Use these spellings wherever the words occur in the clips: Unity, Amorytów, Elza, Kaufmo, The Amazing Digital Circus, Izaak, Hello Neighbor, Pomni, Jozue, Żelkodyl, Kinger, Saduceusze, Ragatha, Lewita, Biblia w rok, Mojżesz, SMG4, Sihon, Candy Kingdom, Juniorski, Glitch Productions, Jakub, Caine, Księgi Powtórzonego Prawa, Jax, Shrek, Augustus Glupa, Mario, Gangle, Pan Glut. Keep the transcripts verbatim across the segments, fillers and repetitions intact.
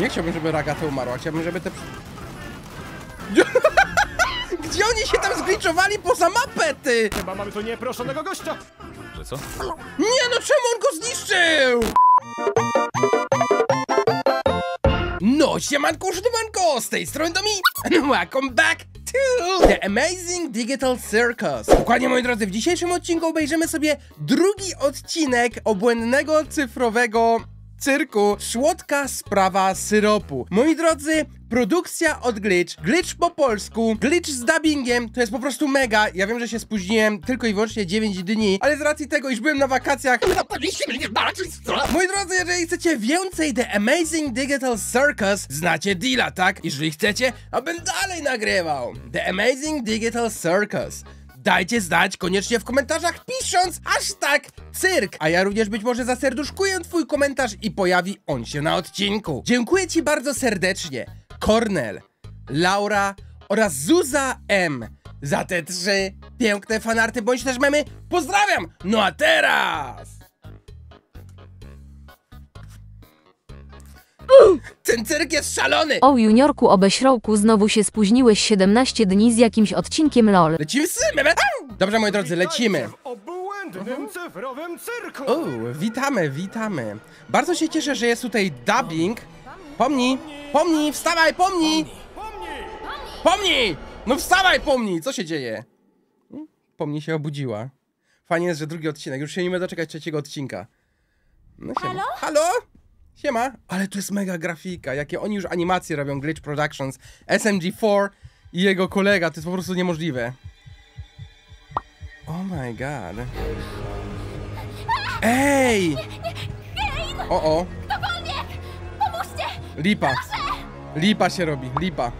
Nie chciałbym, żeby Ragatha umarła, chciałbym, żeby te... Gdzie oni się tam zgliczowali poza mapę, ty? Chyba mamy tu nieproszonego gościa! Że co? Nie no, czemu on go zniszczył? No siemanko, sztymanko, z tej strony Domi and welcome back to The Amazing Digital Circus. Dokładnie moi drodzy, w dzisiejszym odcinku obejrzymy sobie drugi odcinek obłędnego cyfrowego cyrku Słodka Sprawa Syropu. Moi drodzy, produkcja od Glitch, Glitch po polsku, Glitch z dubbingiem, to jest po prostu mega. Ja wiem, że się spóźniłem tylko i wyłącznie dziewięć dni, ale z racji tego, iż byłem na wakacjach... Moi drodzy, jeżeli chcecie więcej The Amazing Digital Circus, znacie deala, tak? Jeżeli chcecie, abym dalej nagrywał The Amazing Digital Circus, dajcie znać koniecznie w komentarzach, pisząc hashtag cyrk, a ja również być może zaserduszkuję twój komentarz i pojawi on się na odcinku. Dziękuję ci bardzo serdecznie, Kornel, Laura oraz Zuza M, za te trzy piękne fanarty bądź też memy. Pozdrawiam! No a teraz... Ten cyrk jest szalony! O juniorku obeśrołku, znowu się spóźniłeś siedemnaście dni z jakimś odcinkiem LOL. Lecimy z tym! Dobrze moi drodzy, lecimy! W obłędnym cyfrowym cyrku! O, witamy, witamy! Bardzo się cieszę, że jest tutaj dubbing. Pomni! Pomni! Wstawaj, pomni! Pomni! No wstawaj, pomni! Co się dzieje? Pomni się obudziła. Fajnie jest, że drugi odcinek. Już się nie będę doczekać trzeciego odcinka. No siema. Halo? Halo? Siema, ale to jest mega grafika, jakie oni już animacje robią, Glitch Productions, S M G cztery i jego kolega, to jest po prostu niemożliwe. Oh my god. Ej! O o. Lipa. Lipa się robi, lipa.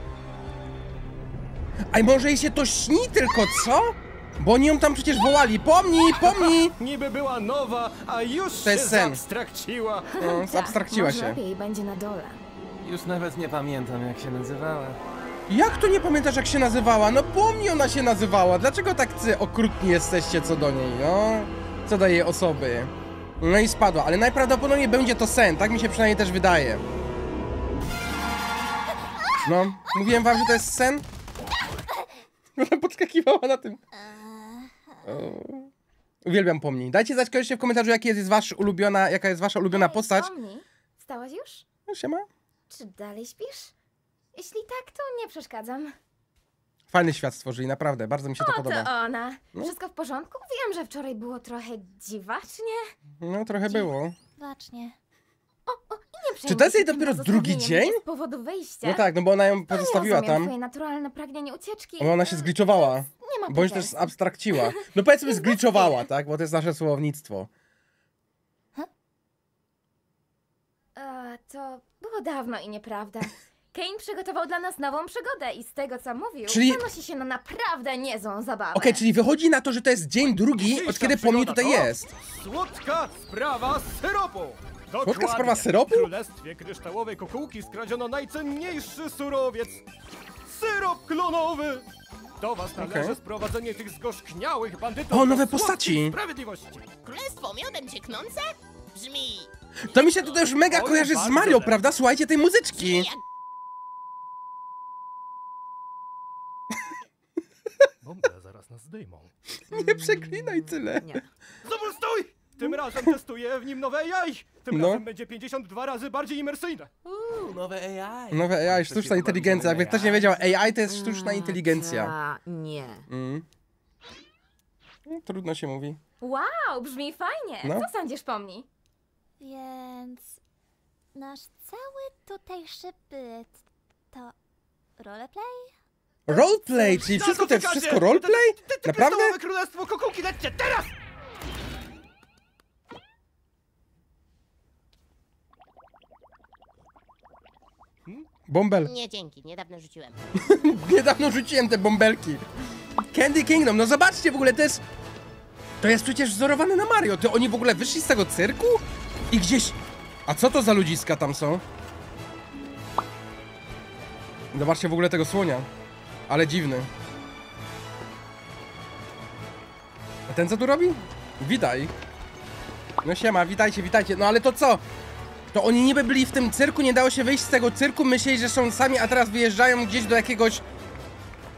A może jej się to śni tylko, co? Bo oni ją tam przecież wołali, pomnij, pomnij! Niby była nowa, a już to jest się sen. Zabstrakciła. No, zabstrakciła tak, się. Lepiej będzie na dole. Już nawet nie pamiętam, jak się nazywała. Jak to nie pamiętasz, jak się nazywała? No pomnij, ona się nazywała. Dlaczego tak okrutni jesteście co do niej, no? Co do jej osoby. No i spadła, ale najprawdopodobniej będzie to sen, tak mi się przynajmniej też wydaje. No, mówiłem wam, że to jest sen? Ona podskakiwała na tym. Oh. Uwielbiam pomni. Dajcie znać koniecznie w komentarzu, jaki jest wasz ulubiona, jaka jest wasza ulubiona Ej, postać. Pomni. Wstałaś już? No siema. Czy dalej śpisz? Jeśli tak, to nie przeszkadzam. Fajny świat stworzyli, naprawdę. Bardzo mi się o, to podoba. To ona. No? Wszystko w porządku? Wiem, że wczoraj było trochę dziwacznie. No, trochę Dziw... było. Dziwacznie. O, o, i nie przejmuj. Czy to jest jej dopiero drugi dzień? Z powodu wyjścia. No tak, no bo ona ją pozostawiła tam. Twoje naturalne pragnienie ucieczki. Bo ona się zgliczowała. Bądź też zabstrakciła. No powiedzmy zgliczowała, tak? Bo to jest nasze słownictwo. E, to było dawno i nieprawda. Caine przygotował dla nas nową przygodę i z tego, co mówił, czyli... zanosi się na naprawdę niezłą zabawę. Okej, okay, czyli wychodzi na to, że to jest dzień drugi, od kiedy pomni tutaj jest. Słodka sprawa syropu! Słodka sprawa syropu? W królestwie kryształowej kukułki skradziono najcenniejszy surowiec. Syrop klonowy! Do was należy okay. sprowadzenie tych zgorzkniałych bandytów. O, nowe postaci! Sprawiedliwości. Królestwo miodem cieknące? Brzmi... To mi się tutaj już mega o, kojarzy z Mario, dobre. Prawda? Słuchajcie tej muzyczki! Jak... Bomba zaraz nas zdejmą. Nie przeklinaj tyle. Nie. Zobacz, stój! Tym razem testuję w nim nowe A I. Tym no. razem będzie pięćdziesiąt dwa razy bardziej imersyjne. Uuu, nowe A I. Nowe A I, sztuczna inteligencja. Jakby ktoś nie wiedział, A I to jest sztuczna inteligencja. A, nie. Mm. No, trudno się mówi. Wow, brzmi fajnie. No. Co sądzisz, pomni? Więc nasz cały tutejszy byt to roleplay? Roleplay, czyli wszystko to jest wszystko roleplay? Naprawdę? Królestwo kukułki, lećcie teraz! Bąbel. Nie dzięki, niedawno rzuciłem. Niedawno rzuciłem te bąbelki. Candy Kingdom, no zobaczcie w ogóle, to jest... To jest przecież wzorowane na Mario. To oni w ogóle wyszli z tego cyrku? I gdzieś... A co to za ludziska tam są? Zobaczcie w ogóle tego słonia. Ale dziwny. A ten co tu robi? Witaj. No siema, witajcie, witajcie. No ale to co? to oni niby byli w tym cyrku, nie dało się wyjść z tego cyrku, myśleli, że są sami, a teraz wyjeżdżają gdzieś do jakiegoś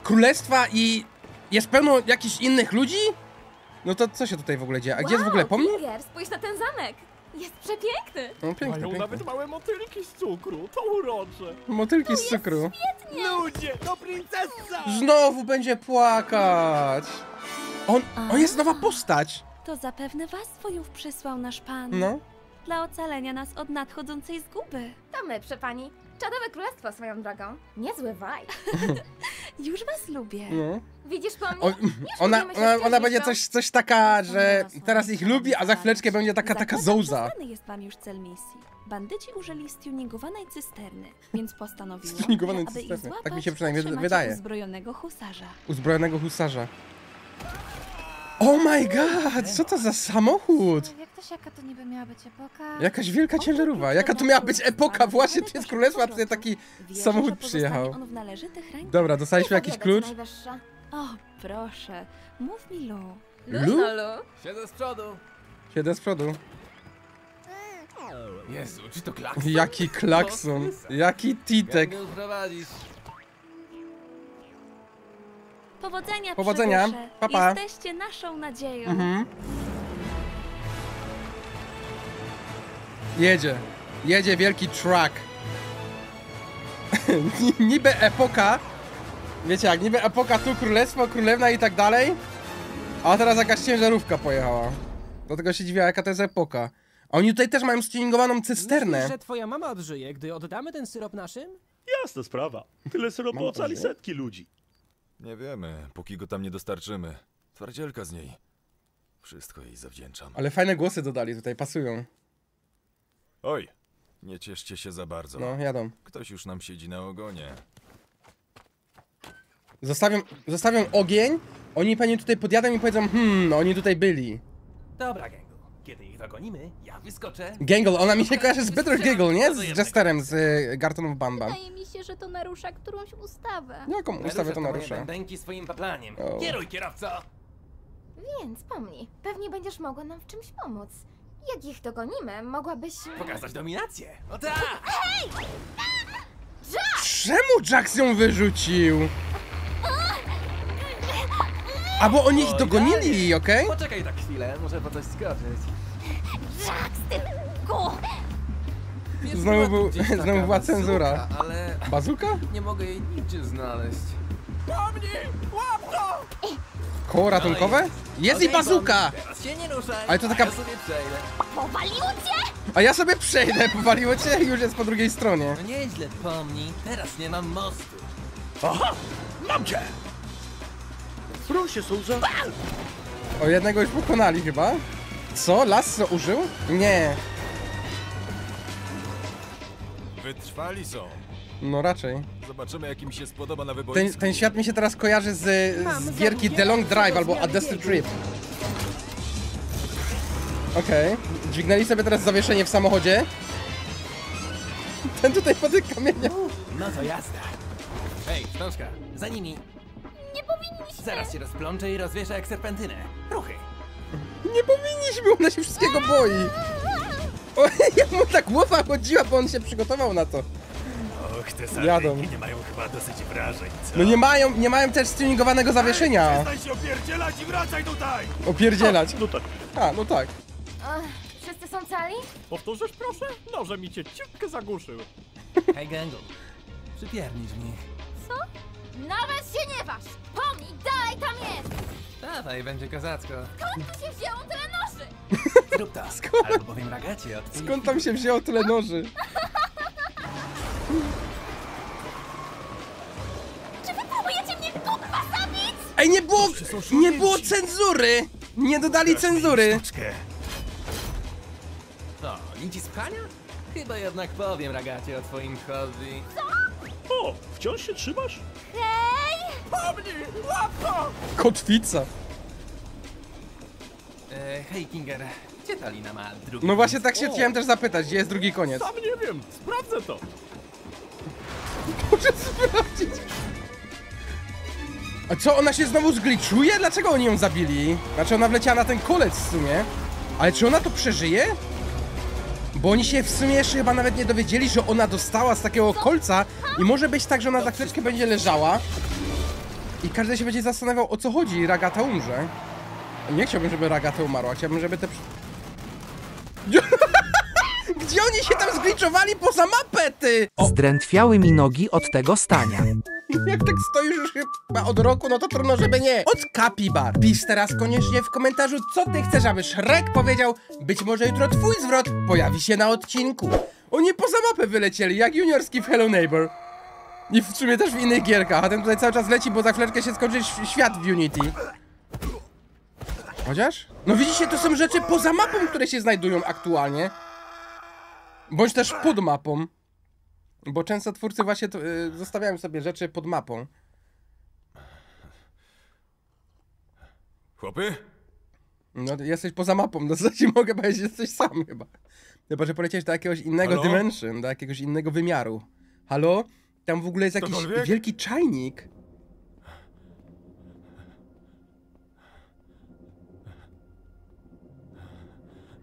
królestwa i jest pełno jakichś innych ludzi? No to co się tutaj w ogóle dzieje? A wow, gdzie jest w ogóle Pomni? Kinger, spójrz na ten zamek! Jest przepiękny! No, piękny, mają piękny. Nawet małe motylki z cukru, to urocze! Motylki no z cukru? Świetnie. Ludzie, to princesa! Znowu będzie płakać! On, A, on jest nowa postać! To zapewne was wojów przysłał nasz pan. No. Dla ocalenia nas od nadchodzącej zguby. To my, przy pani. Czadowe królestwo swoją drogą. Niezły vibe. Już was lubię. No. Widzisz po mnie? O, ona ona, ona będzie coś, coś taka, że teraz ich lubi, a za chwileczkę będzie taka, taka zołza. Jest wam już cel misji. Bandyci użyli stunigowanej cysterny, więc postanowiłem, stunigowanej cysterny. Aby ich złapać, tak mi się przynajmniej wydaje. Uzbrojonego husarza. Uzbrojonego husarza. Oh my god, co to za samochód? Jaka to niby miała być epoka? Jakaś wielka ciężarówka. Jaka to miała być epoka? Właśnie to jest królestwo, a tutaj taki samochód przyjechał. Dobra, dostaliśmy jakiś klucz. O, proszę. Mów mi Lu. Lu? Siedzę z przodu. Siedzę z przodu. Jezu, czy to klakson? Jaki klakson. Jaki titek. Powodzenia, Powodzenia. Pa, pa. Jesteście naszą nadzieją. Mhm. Jedzie, jedzie wielki truck. Niby epoka. Wiecie jak, niby epoka, tu królestwo, królewna i tak dalej. A teraz jakaś ciężarówka pojechała. Dlatego się dziwiła, jaka to jest epoka. A oni tutaj też mają stuningowaną cysternę. Myślisz, że twoja mama odżyje, gdy oddamy ten syrop naszym? Jasna sprawa, tyle syropu ocali setki ludzi. Nie wiemy, póki go tam nie dostarczymy. Twardzielka z niej. Wszystko jej zawdzięczam. Ale fajne głosy dodali tutaj, pasują. Oj, nie cieszcie się za bardzo. No, jadą. Ktoś już nam siedzi na ogonie. Zostawiam, zostawiam ogień, oni pewnie tutaj podjadą i powiedzą, hmm, oni tutaj byli. Dobra, Gangle, kiedy ich dogonimy, ja wyskoczę. Gangle, ona mi się kojarzy z Better Gangle, nie? Z Jesterem, z y, Garton of Bamba. Wydaje mi się, że to narusza którąś ustawę. Jaką ustawę to narusza? Bębenki swoim paplaniem. Oh. Kieruj, kierowco! Więc pomnij, pewnie będziesz mogła nam w czymś pomóc. Jak ich dogonimy, mogłabyś... pokazać dominację! O tak! Hej! Jax! Czemu Jax ją wyrzucił? A bo oni ich dogonili, okej? Okay? Poczekaj tak chwilę, może po coś skoczyć. Jax, ty... Znowu był... Znowu była cenzura. Ale... Bazuka? Nie mogę jej nigdzie znaleźć. Pomni! Łap to! Koło ratunkowe? Jest okay, i bazuka! Ale to taka... A ja sobie przejdę. Powaliło cię? A ja sobie przejdę, powaliło cię? Już jest po drugiej stronie. No nieźle, pomnij, teraz nie mam mostu. Aha! Mam cię! Proszę, służę. O, jednego już pokonali chyba. Co? Lasso użył? Nie. Wytrwali są. No raczej. Zobaczymy, jak im się spodoba na wyboisku. Ten, ten świat mi się teraz kojarzy z, z gierki The Long Drive albo A Desert Trip. Okej. Okay. Dźwignęli sobie teraz zawieszenie w samochodzie. Ten tutaj po tych kamieniach. No to jasne. Hej, wstążka, za nimi. Nie powinniśmy. Zaraz się rozplączę i rozwieszę jak serpentynę. Ruchy. Nie powinniśmy, ona się wszystkiego boi. O, jak mu ta głowa chodziła, bo on się przygotował na to. Te saryki nie mają chyba dosyć wrażeń, co? No nie mają, nie mają też stuningowanego zawieszenia. Ej, przestań się opierdzielać i wracaj tutaj! Opierdzielać? A, no tak. A, no tak. Ach, wszyscy są cali? Powtórzysz proszę? Noże mi cię ciutkę zagłuszył. Hej Gangle, przypiernisz mi. Co? Nawet się nie waż! Pomnij, daj tam jest! Dawaj, będzie kozacko. Skąd tu się wzięło tyle noży? Zrób to, skąd? Albo powiem Ragacie, odpij... Skąd tam się wzięło tyle noży? Czy wy próbujecie mnie kurwa zabić? Ej, nie było, nie było cenzury! Nie dodali cenzury! No, nic z pchania? Chyba jednak powiem Ragacie o twoim hobby. Co? O, wciąż się trzymasz? Hej! Pomnij! Łapko! Kotwica! E, hej Kinger, gdzie ta lina ma drugi? No właśnie tak się o. chciałem też zapytać, gdzie jest drugi koniec? Sam nie wiem, sprawdzę to! Muszę sprawdzić. A co, ona się znowu zgliczuje? Dlaczego oni ją zabili? Znaczy ona wleciała na ten kolec w sumie. Ale czy ona to przeżyje? Bo oni się w sumie jeszcze chyba nawet nie dowiedzieli, że ona dostała z takiego kolca i może być tak, że ona za chwileczkę będzie leżała i każdy się będzie zastanawiał, o co chodzi, i Ragatha umrze. Nie chciałbym, żeby Ragatha umarła, chciałbym, żeby te... Gdzie oni się tam zgliczowali poza mapę, ty? O. Zdrętwiały mi nogi od tego stania. Jak tak stoisz już chyba od roku, no to trudno, żeby nie. Od Kapibar. Pisz teraz koniecznie w komentarzu, co ty chcesz, aby Shrek powiedział. Być może jutro twój zwrot pojawi się na odcinku. Oni poza mapę wylecieli, jak juniorski w Hello Neighbor. I w sumie też w innych gierkach, a ten tutaj cały czas leci, bo za chwileczkę się skończy świat w Unity. Chociaż? No widzicie, to są rzeczy poza mapą, które się znajdują aktualnie. Bądź też pod mapą. Bo często twórcy właśnie yy, zostawiają sobie rzeczy pod mapą. Chłopy? No, jesteś poza mapą, no co ci mogę powiedzieć, jesteś sam chyba. Chyba, że poleciałeś do jakiegoś innego Halo? dimension, do jakiegoś innego wymiaru. Halo? Tam w ogóle jest jakiś Ktokolwiek? wielki czajnik.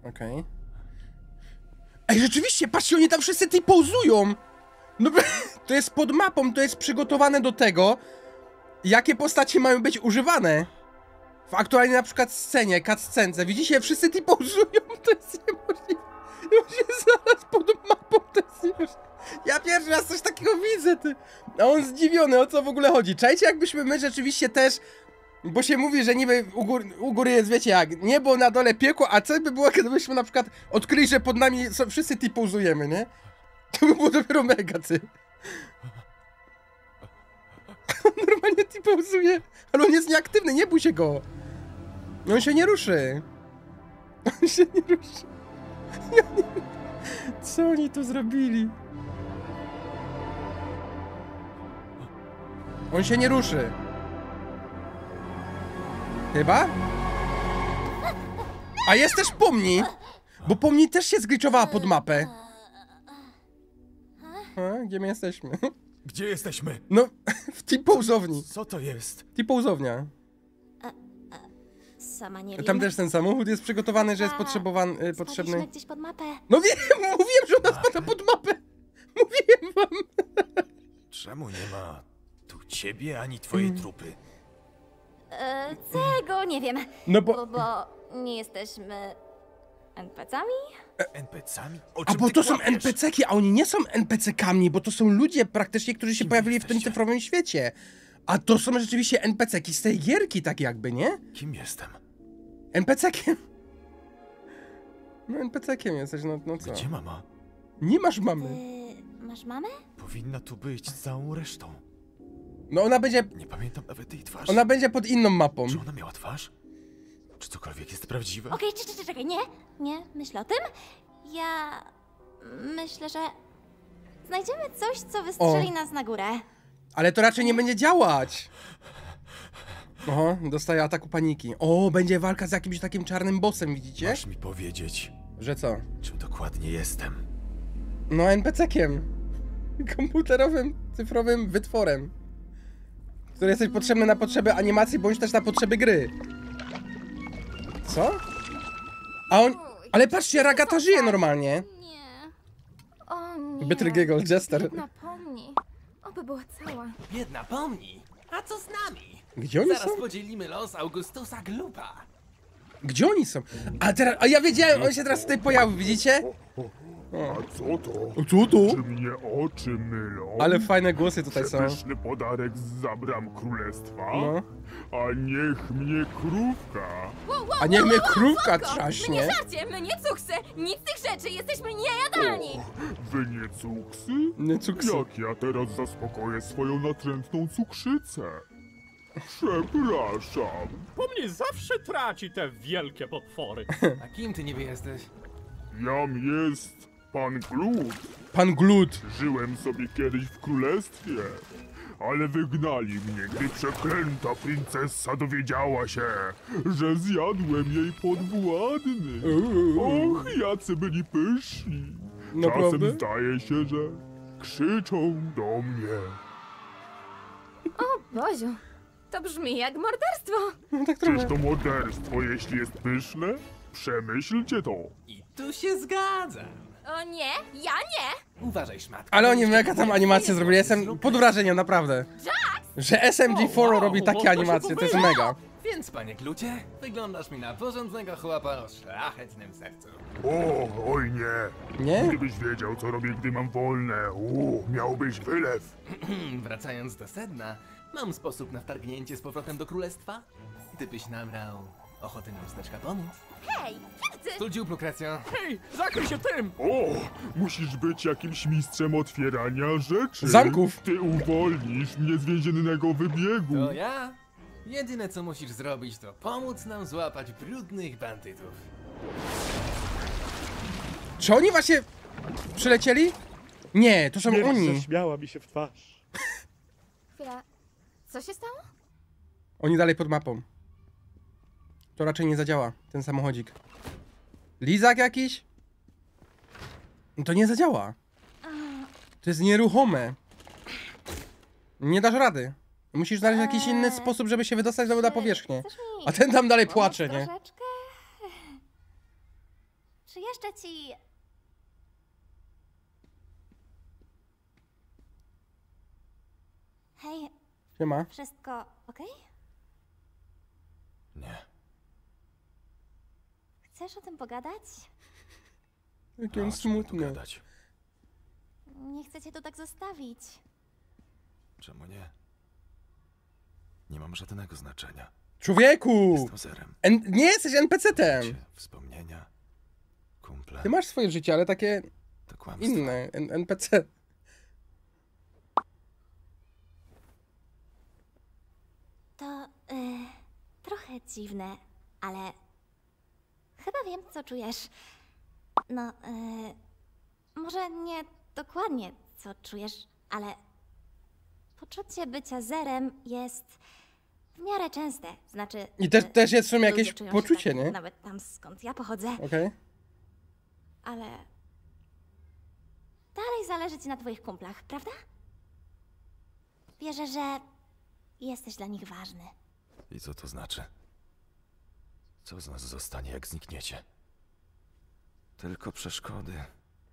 Okej. Okay. Ej, rzeczywiście, patrzcie, oni tam wszyscy ty pauzują! No, to jest pod mapą, to jest przygotowane do tego, jakie postacie mają być używane. W aktualnej na przykład scenie, cutscence, widzicie, wszyscy ty pauzują, to jest niemożliwe. Już jest zaraz pod mapą, to jest niemożliwe. Ja pierwszy raz coś takiego widzę, ty. A on zdziwiony, o co w ogóle chodzi. Czajcie, jakbyśmy my rzeczywiście też... Bo się mówi, że niby u góry, u góry jest, wiecie jak, niebo, na dole piekło, a co by było, gdybyśmy na przykład odkryli, że pod nami są, wszyscy ty pauzujemy, nie? To by było dopiero mega, ty. Normalnie ty pauzuje, ale on jest nieaktywny, nie bój się go. On się nie ruszy. On się nie ruszy. Ja nie wiem, co oni tu zrobili. On się nie ruszy. Chyba? A jest też Pomni! Bo Pomni też się zgliczowała pod mapę. A, gdzie my jesteśmy? Gdzie jesteśmy? No, w tej pouzowni. Co to jest? T-pouzownia. Sama nie wiem. Tam też ten samochód jest przygotowany, że jest potrzebowany, y, potrzebny. Gdzieś pod mapę. No wiem, mówiłem, że ona spada pod mapę. Mówiłem wam. Czemu nie ma tu ciebie ani twojej hmm. trupy? Tego nie wiem, no bo... Bo, bo nie jesteśmy en pe cami? en pe cami? A bo to są en pe ce ki, a oni nie są en pe ce kami, bo to są ludzie praktycznie, którzy się Kim pojawili jesteście? w tym cyfrowym świecie. A to są rzeczywiście en pe ce ki z tej gierki, tak jakby, nie? Kim jestem? en pe ce kiem. No en pe ce kiem jesteś, no, no co? Gdzie mama? Nie masz mamy. Ty masz mamę? Powinna tu być z całą resztą. No ona będzie... Nie pamiętam nawet jej twarzy. Ona będzie pod inną mapą. Czy ona miała twarz? Czy cokolwiek jest prawdziwe? Okej, okay, czekaj, czekaj, nie, nie, myślę o tym. Ja... myślę, że... znajdziemy coś, co wystrzeli o. nas na górę. Ale to raczej nie będzie działać. Oho, dostaję ataku paniki. O, będzie walka z jakimś takim czarnym bossem, widzicie? Masz mi powiedzieć... Że co? Czym dokładnie jestem? No en pe ce kiem. Komputerowym, cyfrowym wytworem. Który jesteś potrzebny na potrzeby animacji, bądź też na potrzeby gry. Co? A on... Ale patrzcie, Ragatha żyje normalnie. Nie. Bytrygiegol, Jester. Biedna Pomni. Oby była cała. Biedna Pomni? A co z nami? Gdzie oni Zaraz są? Zaraz podzielimy los Augustusa Glupa. Gdzie oni są? A teraz... A ja wiedziałem, on się teraz tutaj pojawił, widzicie? O. A co to? Co to? Czy mnie oczy mylą? Ale fajne głosy tutaj są. Przepyszny podarek z zabram królestwa? No. A niech mnie krówka. Wow, wow, A niech wow, mnie wow, krówka trzaśnie. My nie żarcie, my nie cuksy. Nic z tych rzeczy, jesteśmy niejadalni. O, wy nie cuksy? Nie cuksy. Jak ja teraz zaspokoję swoją natrętną cukrzycę? Przepraszam. Po mnie zawsze traci te wielkie potwory. A kim ty niby jesteś? Jam jest... Pan Glut. Pan Glut. Żyłem sobie kiedyś w królestwie, ale wygnali mnie, gdy przeklęta princesa dowiedziała się, że zjadłem jej podwładny. Och, jacy byli pyszni. Naprawdę? Czasem zdaje się, że krzyczą do mnie. O Boziu, to brzmi jak morderstwo. No, tak trochę. Czyż to morderstwo, jeśli jest pyszne? Przemyślcie to. I tu się zgadzam. O nie, ja nie! Uważaj, szmatka. Ale oni mega tam animacje zrobili, jestem pod wrażeniem, naprawdę. Jax! Że S M G cztery oh, wow, robi takie animacje, to jest mega. Więc, panie Glucie, wyglądasz mi na porządnego chłapa o szlachetnym sercu. O, oj nie. Nie? Gdybyś wiedział, co robię, gdy mam wolne, o, miałbyś wylew. Wracając do sedna, mam sposób na wtargnięcie z powrotem do królestwa? Gdybyś nabrał ochotę nam steczka pomóc. Hej, kiedy ty... Studził, Lukracjo. Hej, zakryj się tym! O, musisz być jakimś mistrzem otwierania rzeczy. Zamków. Ty uwolnisz mnie z więziennego wybiegu. To ja. Jedyne co musisz zrobić, to pomóc nam złapać brudnych bandytów. Czy oni właśnie przylecieli? Nie, to są nie oni. Nie, zaśmiała mi się w twarz. Chwila, co się stało? Oni dalej pod mapą. To raczej nie zadziała, ten samochodzik. Lizak jakiś? No to nie zadziała. To jest nieruchome. Nie dasz rady. Musisz znaleźć jakiś eee. inny sposób, żeby się wydostać znowu na powierzchnię. A ten tam dalej płacze, nie? Troszeczkę... Czy jeszcze ci... Hej... Siema. Wszystko okej? Okay? Nie. Chcesz o tym pogadać? Jakie on smutny. Nie chcę cię to tak zostawić. Czemu nie? Nie mam żadnego znaczenia. Człowieku! Jestem zerem. En nie jesteś N P C-tem! Wspomnienia, kumple. Ty masz swoje życie, ale takie to inne, N NPC. To y trochę dziwne, ale chyba wiem, co czujesz. No, y może nie dokładnie, co czujesz, ale poczucie bycia zerem jest... w miarę częste, znaczy... I też, też jest w sumie jakieś poczucie, tak, nie? Nawet tam, skąd ja pochodzę. Okej. Okay. Ale... dalej zależy ci na twoich kumplach, prawda? Wierzę, że jesteś dla nich ważny. I co to znaczy? Co z nas zostanie, jak znikniecie? Tylko przeszkody.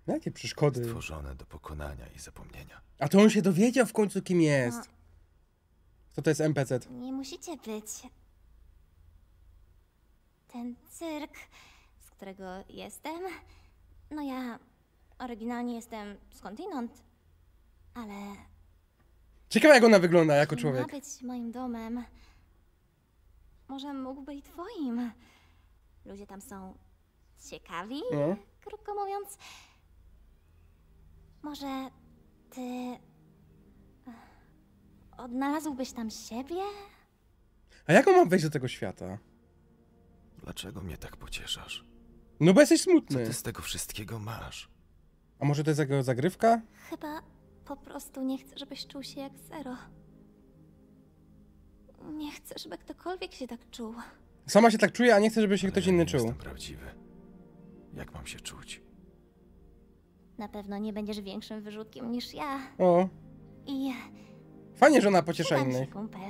Jakie przeszkody? Stworzone do pokonania i zapomnienia. A to on się dowiedział w końcu, kim jest. No. Co to jest N P C? Nie musicie być. Ten cyrk, z którego jestem... No ja oryginalnie jestem skądinąd, ale... Ciekawe, jak ona wygląda jako człowiek. Ma być moim domem. Może mógłby i twoim. Ludzie tam są ciekawi, no. Krótko mówiąc. Może ty... odnalazłbyś tam siebie? A jak on ma wejść do tego świata? Dlaczego mnie tak pocieszasz? No bo jesteś smutny. Co ty z tego wszystkiego masz? A może to jest jego zagrywka? Chyba po prostu nie chcę, żebyś czuł się jak zero. Nie chcę, żeby ktokolwiek się tak czuł. Sama się tak czuje, a nie chcę, żeby się ale ktoś ja inny czuł. Jestem prawdziwy. Jak mam się czuć? Na pewno nie będziesz większym wyrzutkiem niż ja. O. I... Fajnie, że ona pociesza innych. Kumpel.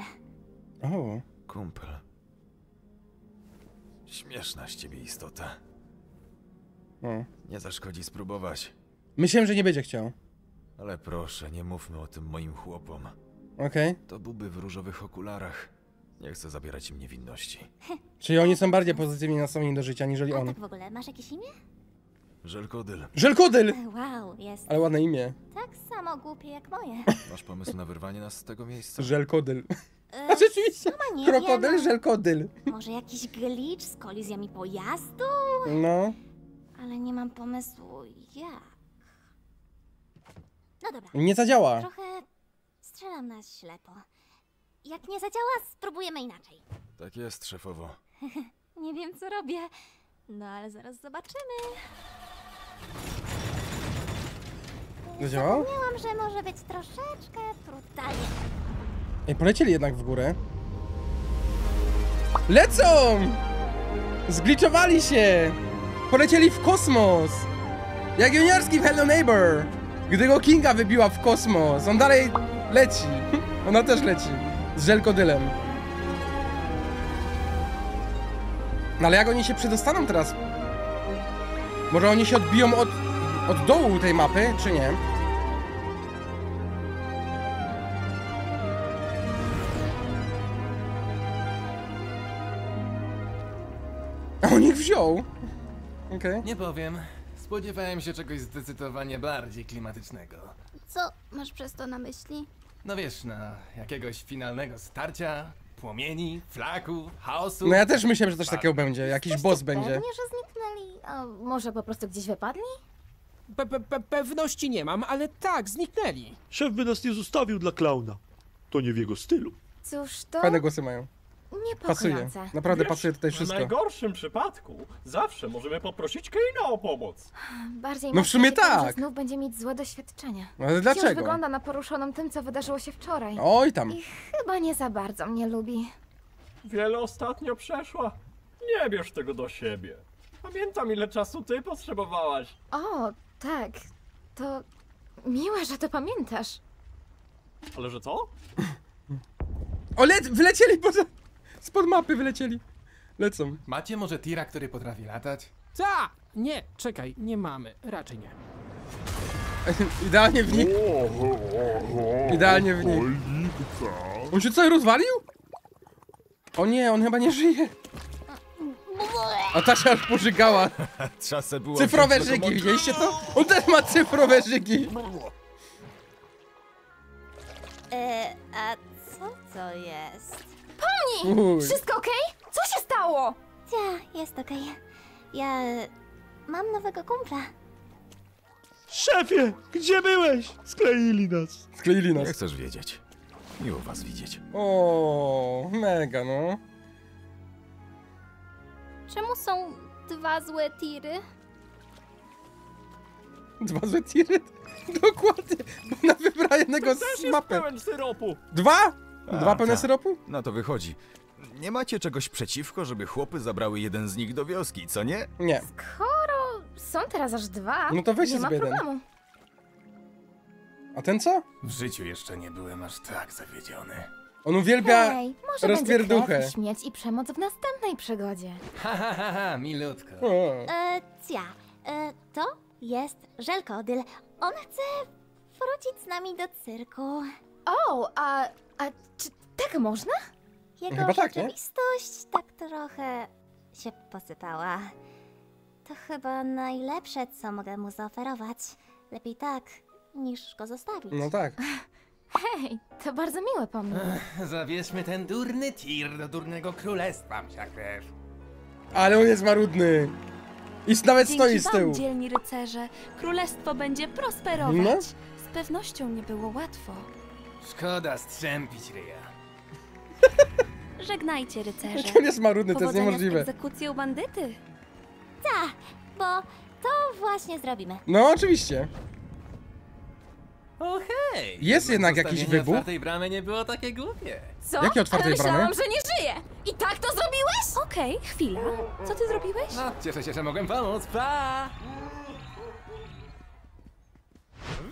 O. Kumpel. Śmieszna z ciebie istota. O. Nie zaszkodzi spróbować. Myślałem, że nie będzie chciał. Ale proszę, nie mówmy o tym moim chłopom. Okej. Okay. To buby w różowych okularach. Nie chcę zabierać im niewinności. Czyli oni są bardziej pozytywnie nastawieni do życia, niżeli on. A tak w ogóle, masz jakieś imię? Żelkodyl. Żelkodyl! Wow, jest. Ale ładne imię. Tak samo głupie jak moje. Masz pomysł na wyrwanie nas z tego miejsca? Żelkodyl. E, rzeczywiście. Nie Krokodyl, wiem. Żelkodyl. Może jakiś glitch z kolizjami pojazdu? No. Ale nie mam pomysłu jak. No dobra. Nie zadziała. Trochę strzelam na ślepo. Jak nie zadziała, spróbujemy inaczej. Tak jest, szefowo. Nie wiem, co robię. No ale zaraz zobaczymy. Zadziałał? Zapomniałam, że może być troszeczkę brutalnie. Ej, polecieli jednak w górę. Lecą! Zgliczowali się! Polecieli w kosmos! Jak juniorski w Hello Neighbor! Gdy go Kinga wybiła w kosmos, on dalej leci. Ona też leci. Z Żelkodylem. No ale jak oni się przedostaną teraz? Może oni się odbiją od... od dołu tej mapy, czy nie? A on ich wziął! Okay. Nie powiem. Spodziewałem się czegoś zdecydowanie bardziej klimatycznego. Co masz przez to na myśli? No wiesz, na jakiegoś finalnego starcia, płomieni, flaku, chaosu... No ja też myślałem, że coś takiego będzie, jakiś boss będzie. Pewnie, że zniknęli? A może po prostu gdzieś wypadli? Pe pe pe pewności nie mam, ale tak, zniknęli. Szef by nas nie zostawił dla klauna. To nie w jego stylu. Cóż to... Fajne głosy mają. Nie pasuje. Naprawdę pasuje tutaj wszystko. W najgorszym przypadku zawsze możemy poprosić Kaina o pomoc. Bardziej no w sumie tak. Że znów będzie mieć złe doświadczenia. No ale dlaczego? Wciąż wygląda na poruszoną tym, co wydarzyło się wczoraj. Oj tam. I chyba nie za bardzo mnie lubi. Wiele ostatnio przeszła. Nie bierz tego do siebie. Pamiętam, ile czasu ty potrzebowałaś. O, tak. To miłe, że to pamiętasz. Ale że co? Ole, wylecieli poza... Spod mapy wylecieli. Lecą. Macie może tira, który potrafi latać? Ta! Nie, czekaj, nie mamy. Raczej nie. Idealnie w nich. Idealnie w nich. On się co, rozwalił? O nie, on chyba nie żyje. A ta się aż pożygała. Cyfrowe żygi, widzieliście to? On też ma cyfrowe żygi. E, a co to jest? Pomni! Wszystko okej? Okay? Co się stało? Ja, jest okej. Okay. Ja... mam nowego kumpla. Szefie! Gdzie byłeś? Skleili nas. Skleili nas. Nie chcesz wiedzieć. Miło was widzieć. O, mega no. Czemu są dwa złe tiry? Dwa złe tiry? Dokładnie. Bo na wybranego z mapy. Dwa? Dwa A, pełne ta. syropu? No to wychodzi. Nie macie czegoś przeciwko, żeby chłopy zabrały jeden z nich do wioski, co nie? Nie. Skoro są teraz aż dwa, no to weź nie ma problemu. A ten co? W życiu jeszcze nie byłem aż tak zawiedziony. On uwielbia Hej, może rozpierduchę. Może będzie śmierć i przemoc w następnej przygodzie. Ha, ha, ha, ha milutko. E, cia, e, to jest Żelkodyl. On chce wrócić z nami do cyrku. O, a... A czy tak można? Jego chyba rzeczywistość tak, tak trochę się posypała. To chyba najlepsze, co mogę mu zaoferować. Lepiej tak, niż go zostawić. No tak. Hej, to bardzo miłe pomysł. Zawieźmy ten durny tir do durnego królestwa, msiakresz. Ale on jest marudny. I nawet Dzięki stoi z tyłu. Wam, dzielni rycerze, królestwo będzie prosperować. No? Z pewnością nie było łatwo. Szkoda strzępić ryja. Żegnajcie, rycerze. To jest marudny, to jest niemożliwe. Egzekucję u bandyty. Tak, bo to właśnie zrobimy. No oczywiście. O hej! Jest jednak jakiś wybuch. Otwartej bramy nie było takie głupie. Co? Jakie otwartej bramy? Myślałam, że nie żyję. I tak to zrobiłeś? Okej, okay, chwila. Co ty zrobiłeś? No, cieszę się, że mogłem pomóc. Pa!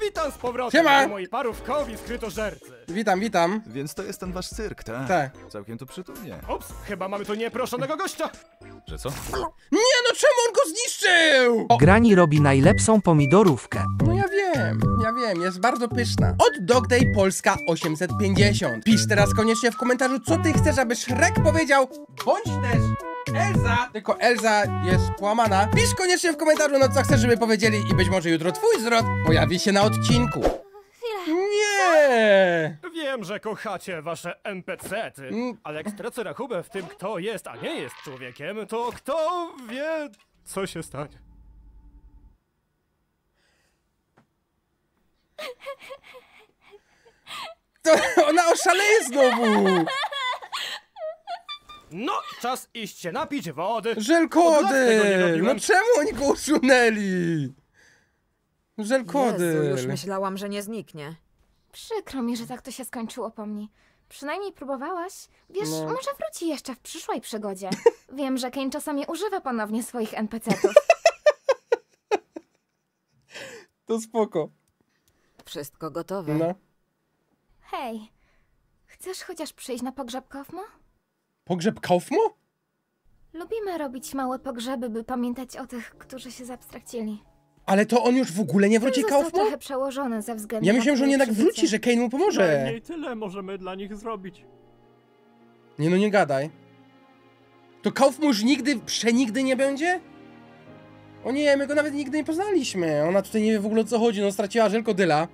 Witam z powrotem, moi parówkowi skrytożercy. Witam, witam. Więc to jest ten wasz cyrk, tak? Tak. Całkiem tu przytulnie. Ops, chyba mamy tu nieproszonego gościa. Że co? Nie no, czemu on go zniszczył? O. Granny robi najlepszą pomidorówkę. No ja wiem, ja wiem, jest bardzo pyszna. Od Dog Day Polska osiemset pięćdziesiąt. Pisz teraz koniecznie w komentarzu, co ty chcesz, aby Shrek powiedział, bądź też... Elza! Tylko Elza jest kłamana. Pisz koniecznie w komentarzu, no co chcesz, żeby powiedzieli i być może jutro twój zwrot pojawi się na odcinku. Nie! Wiem, że kochacie wasze N P C-ty, mm. ale jak stracę rachubę w tym, kto jest, a nie jest człowiekiem, to kto wie, co się stanie. To ona oszaleje znowu! No, czas iść się napić wody. Żelkodyl! No czemu oni go usunęli? Żelkodyl. Jezu, już myślałam, że nie zniknie. Przykro mi, że tak to się skończyło, Pomni. Przynajmniej próbowałaś. Wiesz, no. może wróci jeszcze w przyszłej przygodzie. Wiem, że Caine czasami używa ponownie swoich N P C-tów. To spoko. Wszystko gotowe. No. Hej, chcesz chociaż przyjść na pogrzeb Kaufmo? Pogrzeb Kaufmo? Lubimy robić małe pogrzeby, by pamiętać o tych, którzy się zaabstrakcili. Ale to on już w ogóle nie wróci Kaufmo? Został trochę przełożony ze względu ja myślałem, że on jednak wróci, że Caine mu pomoże. Najmniej tyle możemy dla nich zrobić. Nie no, nie gadaj. To Kaufmo już nigdy, przenigdy nie będzie? O nie, my go nawet nigdy nie poznaliśmy. Ona tutaj nie wie w ogóle o co chodzi, no straciła Żelkodyla.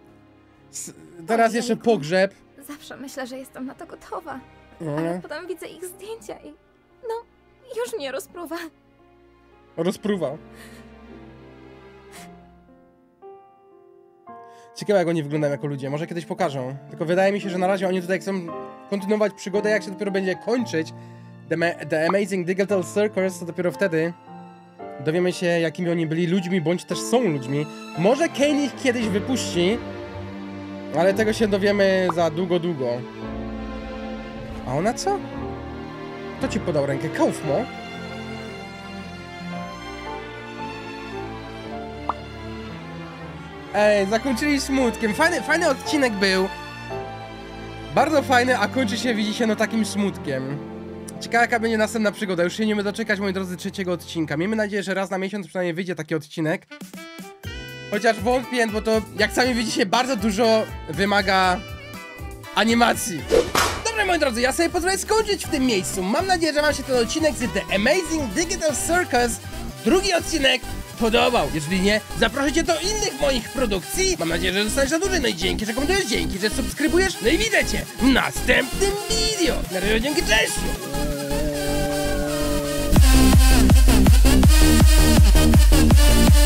Teraz o, jeszcze pogrzeb. Zawsze myślę, że jestem na to gotowa. Nie. Ale potem widzę ich zdjęcia i... no, już mnie rozpruwa. Rozpruwa. Ciekawe jak oni wyglądają jako ludzie, może kiedyś pokażą. Tylko wydaje mi się, że na razie oni tutaj chcą kontynuować przygodę, jak się dopiero będzie kończyć The, the Amazing Digital Circus, to dopiero wtedy dowiemy się, jakimi oni byli ludźmi, bądź też są ludźmi. Może Caine ich kiedyś wypuści, ale tego się dowiemy za długo, długo. A ona co? Kto ci podał rękę? Kaufmo? Ej, zakończyli smutkiem. Fajny, fajny odcinek był. Bardzo fajny, a kończy się, widzi się, no takim smutkiem. Ciekawa jaka będzie następna przygoda. Już się nie będę doczekać, moi drodzy, trzeciego odcinka. Miejmy nadzieję, że raz na miesiąc przynajmniej wyjdzie taki odcinek. Chociaż wątpię, bo to, jak sami widzicie, bardzo dużo wymaga animacji. Dobra, moi drodzy, ja sobie pozwolę skończyć w tym miejscu. Mam nadzieję, że wam się ten odcinek z The Amazing Digital Circus, drugi odcinek, podobał. Jeżeli nie, zaproszę cię do innych moich produkcji. Mam nadzieję, że zostaniesz na dłużej. No i dzięki, że komentujesz, dzięki, że subskrybujesz. No i widzę cię w następnym video. Na razie, dzięki, cześć!